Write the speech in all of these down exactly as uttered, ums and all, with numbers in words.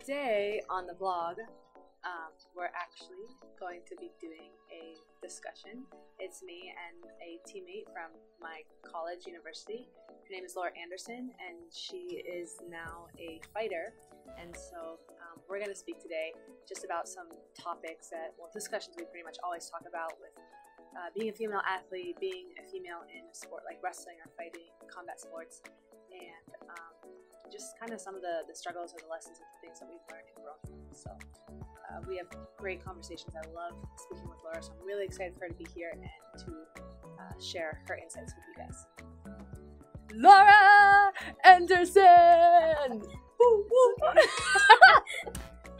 Today on the blog, um, we're actually going to be doing a discussion. It's me and a teammate from my college university. Her name is Laura Anderson, and she is now a fighter. And so um, we're going to speak today just about some topics that, well, discussions we pretty much always talk about with uh, being a female athlete, being a female in a sport like wrestling or fighting, combat sports, and um, just kind of some of the, the struggles or the lessons and the things that we've learned and grown from. So uh, we have great conversations. I love speaking with Laura, so I'm really excited for her to be here and to uh, share her insights with you guys. Laura Anderson! Woo, woo.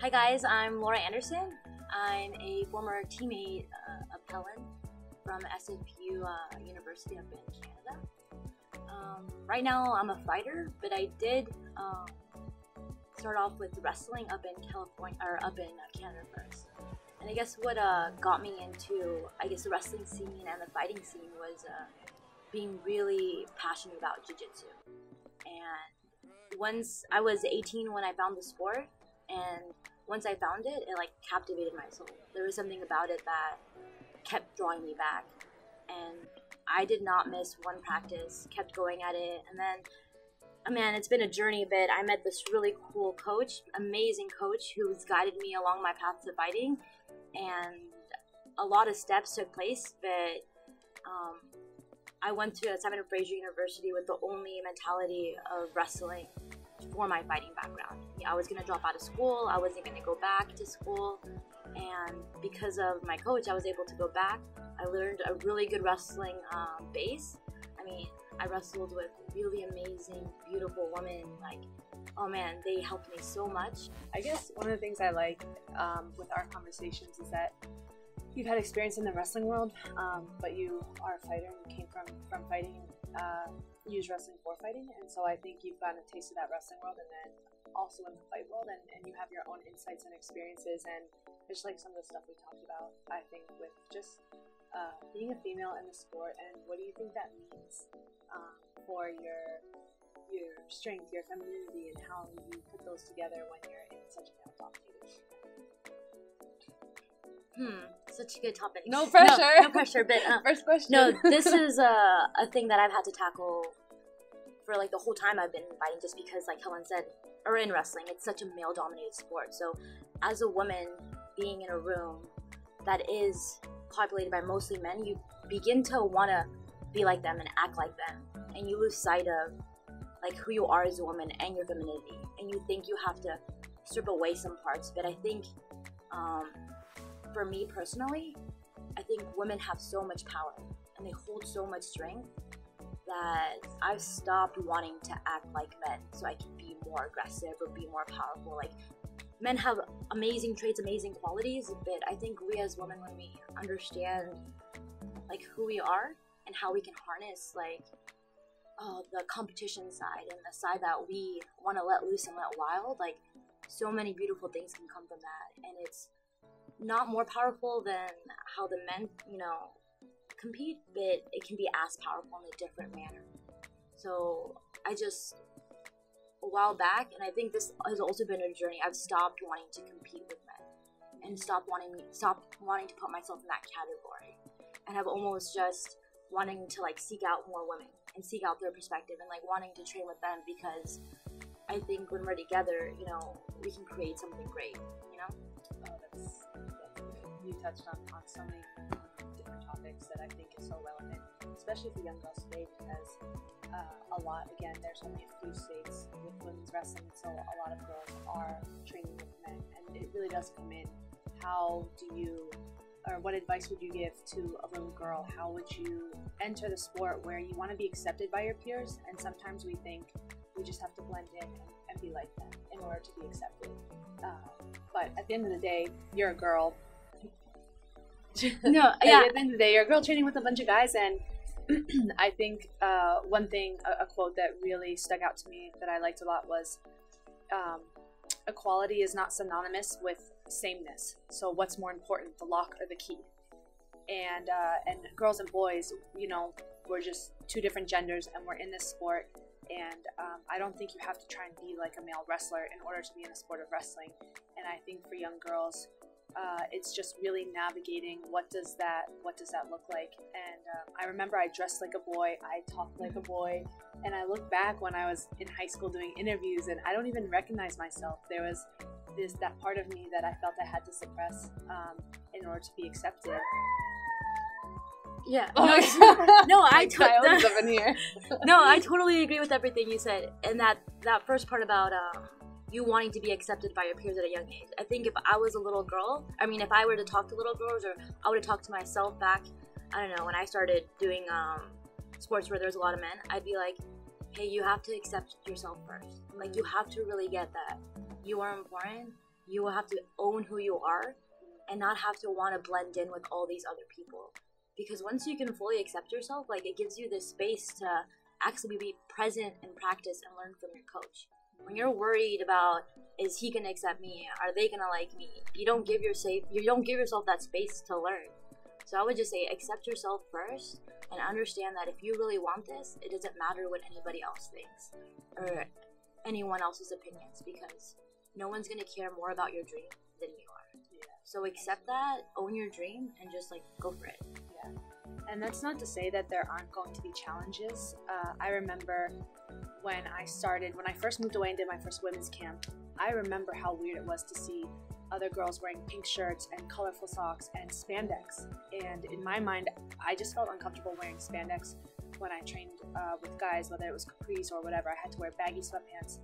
Hi guys, I'm Laura Anderson. I'm a former teammate uh, of Helen from S F U uh, University up in Canada. Um, right now I'm a fighter, but I did um, start off with wrestling up in California or up in uh, Canada first. And I guess what uh, got me into I guess the wrestling scene and the fighting scene was uh, being really passionate about jiu-jitsu. And once I was eighteen when I found the sport, and once I found it, it like captivated my soul. There was something about it that kept drawing me back, and I did not miss one practice, kept going at it. And then, oh man, it's been a journey, but I met this really cool coach, amazing coach, who's guided me along my path to fighting. And a lot of steps took place, but um, I went to Simon Fraser University with the only mentality of wrestling for my fighting background. I was gonna drop out of school, I wasn't gonna go back to school. And because of my coach, I was able to go back. I learned a really good wrestling um, base. I mean, I wrestled with really amazing, beautiful women. Like, oh man, they helped me so much. I guess one of the things I like um, with our conversations is that you've had experience in the wrestling world, um, but you are a fighter and you came from, from fighting, uh, use wrestling for fighting. And so I think you've gotten a taste of that wrestling world, and then also in the fight world, and, and you have your own insights and experiences, and just like some of the stuff we talked about, I think, with just uh, being a female in the sport, and what do you think that means um, for your your strength, your femininity, and how you put those together when you're in such a male-dominated sport? Hmm, such a good topic. No pressure! No, no pressure, but... Uh, First question. No, this is a, a thing that I've had to tackle for like the whole time I've been fighting, just because, like Helen said, or in wrestling, it's such a male-dominated sport. So as a woman being in a room that is populated by mostly men, you begin to want to be like them and act like them, and you lose sight of like who you are as a woman and your femininity, and you think you have to strip away some parts. But I think um, for me personally, I think women have so much power and they hold so much strength that I've stopped wanting to act like men so I can be more aggressive or be more powerful. Like, men have amazing traits, amazing qualities, but I think we as women, when we understand like who we are and how we can harness like oh, the competition side and the side that we want to let loose and let wild, like so many beautiful things can come from that. And it's not more powerful than how the men, you know, compete, but it can be as powerful in a different manner. So I just, a while back, and I think this has also been a journey, I've stopped wanting to compete with men and stopped wanting stopped wanting to put myself in that category, and I've almost just wanting to like seek out more women and seek out their perspective and like wanting to train with them, because I think when we're together, you know, we can create something great, you know? Oh, that's, that's good. You touched on, on so many topics that I think is so relevant, especially for young girls today, because uh, a lot, again, there's only a few states with women's wrestling, so a lot of girls are training with men, and it really does come in. How do you, or what advice would you give to a little girl? How would you enter the sport where you want to be accepted by your peers, and sometimes we think we just have to blend in and, and be like them in order to be accepted, uh, but at the end of the day, you're a girl. No, yeah. At the end of the day, you're a girl training with a bunch of guys, and I think uh, one thing, a, a quote that really stuck out to me that I liked a lot was, um, equality is not synonymous with sameness, so what's more important, the lock or the key? And, uh, and girls and boys, you know, we're just two different genders and we're in this sport. And um, I don't think you have to try and be like a male wrestler in order to be in the sport of wrestling. And I think for young girls, uh, it's just really navigating what does that what does that look like. And um, I remember I dressed like a boy, I talked like a boy, and I look back when I was in high school doing interviews, and I don't even recognize myself. There was this that part of me that I felt I had to suppress um, in order to be accepted. Yeah. Oh, no, I totally up in here. No, I totally agree with everything you said, and that that first part about um, you wanting to be accepted by your peers at a young age. I think if I was a little girl, I mean, if I were to talk to little girls, or I would have talked to myself back, I don't know, when I started doing um, sports where there was a lot of men, I'd be like, hey, you have to accept yourself first. Like, you have to really get that you are important. You will have to own who you are, and not have to want to blend in with all these other people. Because once you can fully accept yourself, like, it gives you the space to actually be present and practice and learn from your coach. When you're worried about, is he gonna accept me? Are they gonna like me? You don't give your safe, you don't give yourself that space to learn. So I would just say, accept yourself first, and understand that if you really want this, it doesn't matter what anybody else thinks or anyone else's opinions, because no one's gonna care more about your dream than you are. Yeah. So accept that, own your dream, and just like go for it. And that's not to say that there aren't going to be challenges. Uh, I remember when I started, when I first moved away and did my first women's camp, I remember how weird it was to see other girls wearing pink shirts and colorful socks and spandex. And in my mind, I just felt uncomfortable wearing spandex when I trained uh, with guys, whether it was capris or whatever. I had to wear baggy sweatpants.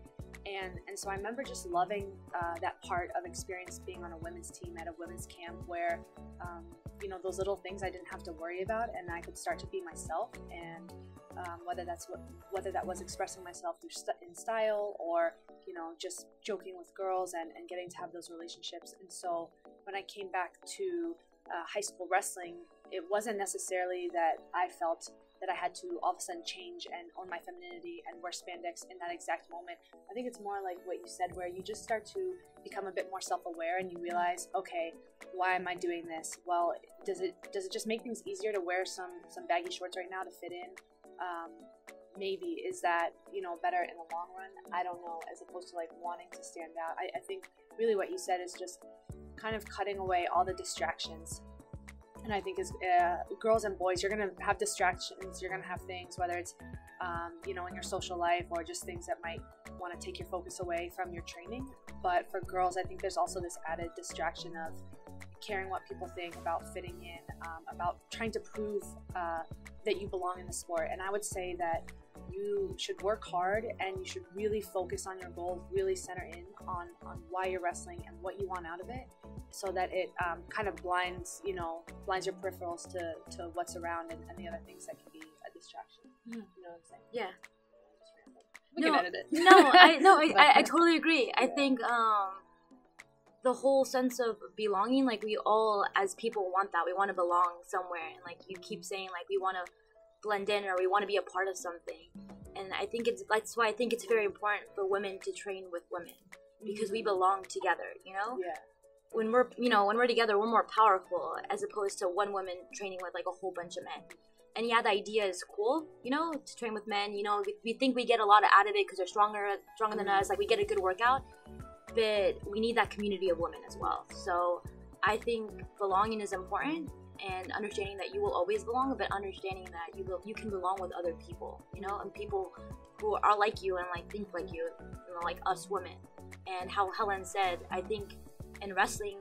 And, and so I remember just loving uh, that part of experience being on a women's team at a women's camp where, um, you know, those little things I didn't have to worry about, and I could start to be myself. And um, whether that's what, whether that was expressing myself through st in style, or, you know, just joking with girls and, and getting to have those relationships. And so when I came back to uh, high school wrestling, it wasn't necessarily that I felt that I had to all of a sudden change and own my femininity and wear spandex in that exact moment. I think it's more like what you said, where you just start to become a bit more self-aware, and you realize, okay, why am I doing this? Well, does it does it just make things easier to wear some some baggy shorts right now to fit in? Um, maybe is that, you know, better in the long run? I don't know. As opposed to like wanting to stand out, I, I think really what you said is just kind of cutting away all the distractions. And I think as uh, girls and boys, you're going to have distractions, you're going to have things, whether it's, um, you know, in your social life, or just things that might want to take your focus away from your training. But for girls, I think there's also this added distraction of caring what people think, about fitting in, um, about trying to prove uh, that you belong in the sport. And I would say that you should work hard, and you should really focus on your goal, really center in on, on why you're wrestling and what you want out of it, so that it um, kind of blinds, you know, blinds your peripherals to, to what's around, and, and the other things that can be a distraction. Mm. You know what I'm saying? Yeah. We no, can edit it. No, I, no, I, I, I totally agree. Yeah. I think um, the whole sense of belonging, like, we all as people want that. We want to belong somewhere, and like you keep saying, like, we want to blend in, or we want to be a part of something. And I think it's that's why I think it's very important for women to train with women, because mm-hmm. we belong together, you know? Yeah. When we're, you know, when we're together, we're more powerful, as opposed to one woman training with like a whole bunch of men. And yeah, the idea is cool, you know, to train with men. You know, we, we think we get a lot out of it because they're stronger, stronger mm-hmm. than us. Like, we get a good workout, but we need that community of women as well. So I think belonging is important, and understanding that you will always belong, but understanding that you will, you can belong with other people, you know, and people who are like you and like think like you, you know, like us women. And how Helen said, I think. In wrestling,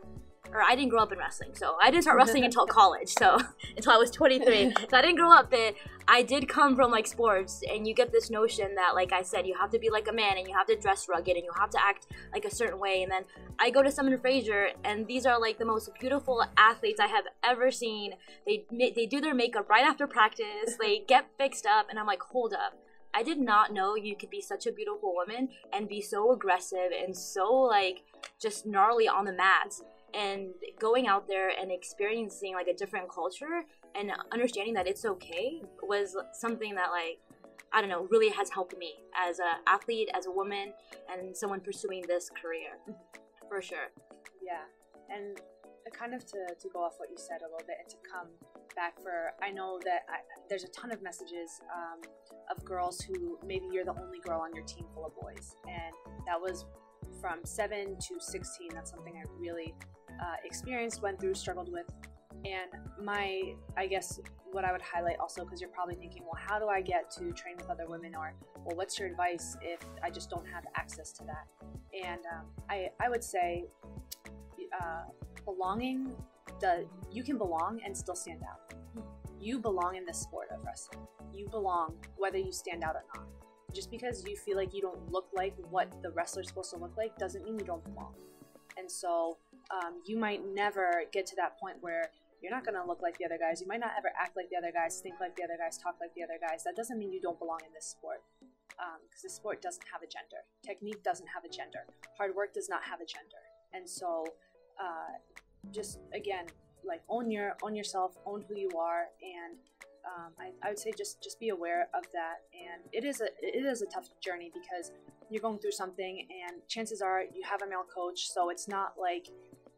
or I didn't grow up in wrestling, so I didn't start wrestling until college, so until I was twenty-three. So I didn't grow up, but I did come from like sports, and you get this notion that, like I said, you have to be like a man, and you have to dress rugged, and you have to act like a certain way. And then I go to Simon Fraser, and these are like the most beautiful athletes I have ever seen. They they do their makeup right after practice, they get fixed up, and I'm like, hold up. I did not know you could be such a beautiful woman and be so aggressive and so like just gnarly on the mats, and going out there and experiencing like a different culture and understanding that it's okay was something that, like, I don't know, really has helped me as an athlete, as a woman, and someone pursuing this career for sure. Yeah. And kind of to, to go off what you said a little bit, and to come look back for, I know that I, there's a ton of messages um, of girls who maybe you're the only girl on your team full of boys, and that was from seven to sixteen. That's something I really uh, experienced, went through, struggled with. And my, I guess what I would highlight also, because you're probably thinking, well, how do I get to train with other women? Or, well, what's your advice if I just don't have access to that? And um, I, I would say uh, belonging, the, you can belong and still stand out. You belong in the sport of wrestling. You belong whether you stand out or not. Just because you feel like you don't look like what the wrestler's supposed to look like doesn't mean you don't belong. And so um, you might never get to that point where you're not going to look like the other guys. You might not ever act like the other guys, think like the other guys, talk like the other guys. That doesn't mean you don't belong in this sport, because um, this sport doesn't have a gender. Technique doesn't have a gender. Hard work does not have a gender. And so uh, just, again, like own your own yourself, own who you are. And um, I, I would say just, just be aware of that. And it is a, it is a tough journey, because you're going through something and chances are you have a male coach. So it's not like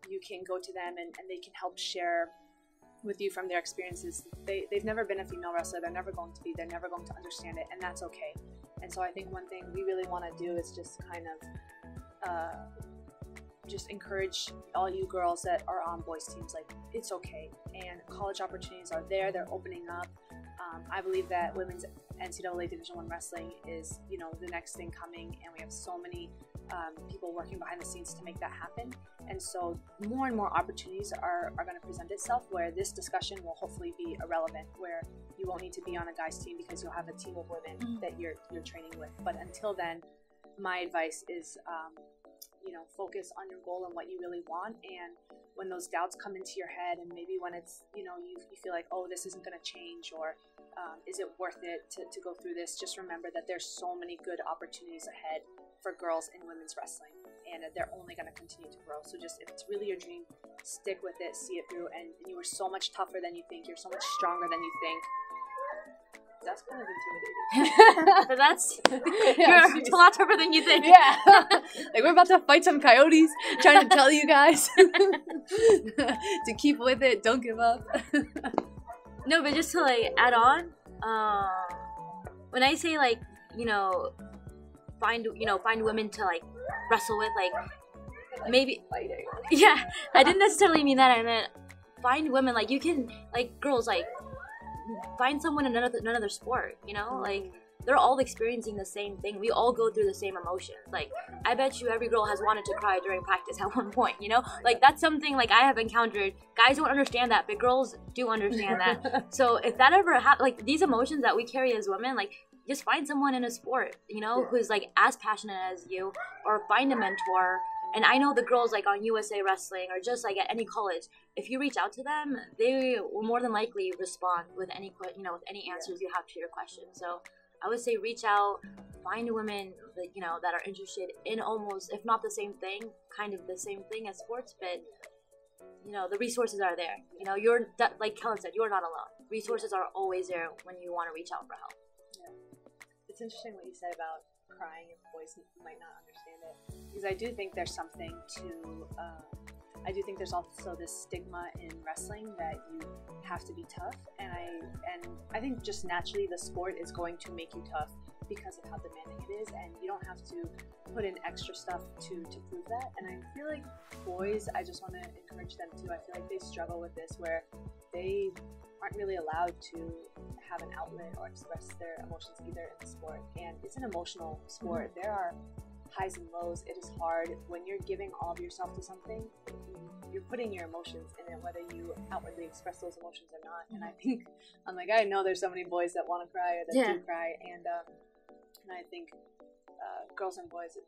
you can go to them and, and they can help share with you from their experiences. They, they've never been a female wrestler. They're never going to be. They're never going to understand it, and that's okay. And so I think one thing we really want to do is just kind of uh, just encourage all you girls that are on boys teams, like, it's okay. And college opportunities are there. They're opening up. Um, I believe that women's N C double A Division one wrestling is, you know, the next thing coming, and we have so many um, people working behind the scenes to make that happen. And so more and more opportunities are, are going to present itself, where this discussion will hopefully be irrelevant, where you won't need to be on a guy's team because you'll have a team of women mm-hmm. that you're, you're training with. But until then, my advice is, um, you know, focus on your goal and what you really want. And when those doubts come into your head, and maybe when it's, you know, you, you feel like, oh, this isn't going to change, or um, is it worth it to, to go through this? Just remember that there's so many good opportunities ahead for girls in women's wrestling, and they're only going to continue to grow. So just, if it's really your dream, stick with it, see it through. And, and you are so much tougher than you think. You're so much stronger than you think. That's kind of intimidating. That's, yeah, you're geez. a lot tougher than you think. Yeah. Like, we're about to fight some coyotes, trying to tell you guys to keep with it. Don't give up. No, but just to, like, add on, uh, when I say, like, you know, find, you know, find women to, like, wrestle with, like, like maybe, fighting. Yeah, I didn't necessarily mean that. I meant find women, like, you can, like, girls, like, find someone in another, another sport, you know, like, they're all experiencing the same thing. We all go through the same emotions. Like, I bet you every girl has wanted to cry during practice at one point, you know, like, that's something, like, I have encountered. Guys don't understand that, but girls do understand that. So if that ever happens, like, these emotions that we carry as women, like, just find someone in a sport, you know, who's, like, as passionate as you, or find a mentor. And I know the girls, like, on U S A Wrestling, or just, like, at any college, if you reach out to them, they will more than likely respond with any, you know, with any answers you have to your question. So I would say reach out, find women that, you know, that are interested in almost, if not the same thing, kind of the same thing as sports, but, you know, the resources are there. You know, you're, like Kellen said, you're not alone. Resources are always there when you want to reach out for help. Yeah. It's interesting what you said about crying and boys might not understand it, because I do think there's something to um, I do think there's also this stigma in wrestling that you have to be tough, and I and I think just naturally the sport is going to make you tough because of how demanding it is, and you don't have to put in extra stuff to, to prove that. And I feel like boys, I just want to encourage them too. I feel like they struggle with this, where they aren't really allowed to have an outlet or express their emotions either in the sport. And it's an emotional sport. Mm-hmm. There are highs and lows. It is hard when you're giving all of yourself to something. You're putting your emotions in it, whether you outwardly express those emotions or not. And I think, I'm like, I know there's so many boys that want to cry, or that yeah. do cry. And um, and I think uh, girls and boys are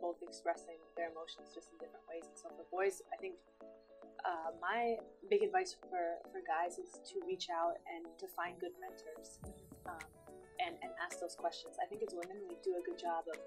both expressing their emotions just in different ways. And so for boys, I think Uh, my big advice for, for guys is to reach out and to find good mentors um, and, and ask those questions. I think as women, we do a good job of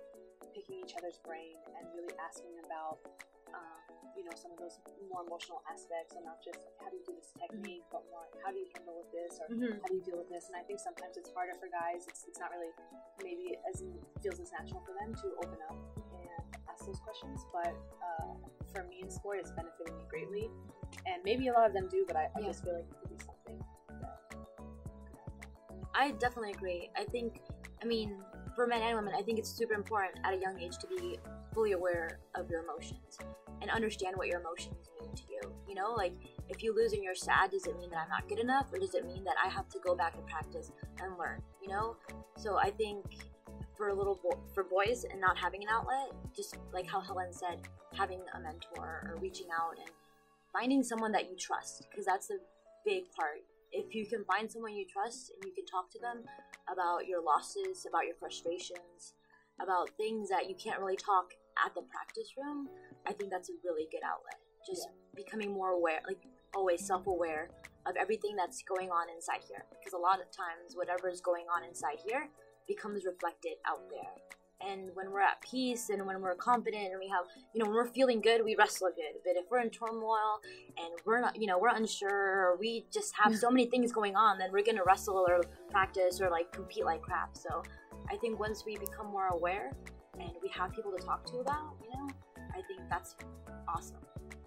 picking each other's brain and really asking about, um, you know, some of those more emotional aspects, and not just how do you do this technique, but more how do you handle with this, or mm-hmm. how do you deal with this. And I think sometimes it's harder for guys. It's, it's not really maybe as feels as natural for them to open up and ask those questions, but uh, for me in sport, it's benefited me greatly, and maybe a lot of them do, but I, I yeah. just feel like it could be something that I definitely agree. I think, I mean, for men and women, I think it's super important at a young age to be fully aware of your emotions and understand what your emotions mean to you. You know, like, if you lose and you're sad, does it mean that I'm not good enough? Or does it mean that I have to go back and practice and learn, you know? So I think for a little bo- for boys and not having an outlet, just like how Helen said, having a mentor or reaching out and finding someone that you trust, because that's a big part. If you can find someone you trust and you can talk to them about your losses, about your frustrations, about things that you can't really talk at the practice room, I think that's a really good outlet. Just yeah. becoming more aware, like always self-aware of everything that's going on inside here. Because a lot of times, whatever is going on inside here becomes reflected out there. And when we're at peace and when we're confident and we have, you know, when we're feeling good, we wrestle good. But if we're in turmoil and we're not, you know, we're unsure, or we just have so many things going on, then we're going to wrestle or practice or like compete like crap. So I think once we become more aware and we have people to talk to about, you know, I think that's awesome.